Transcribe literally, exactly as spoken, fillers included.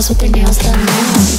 сразу ты не остановишь.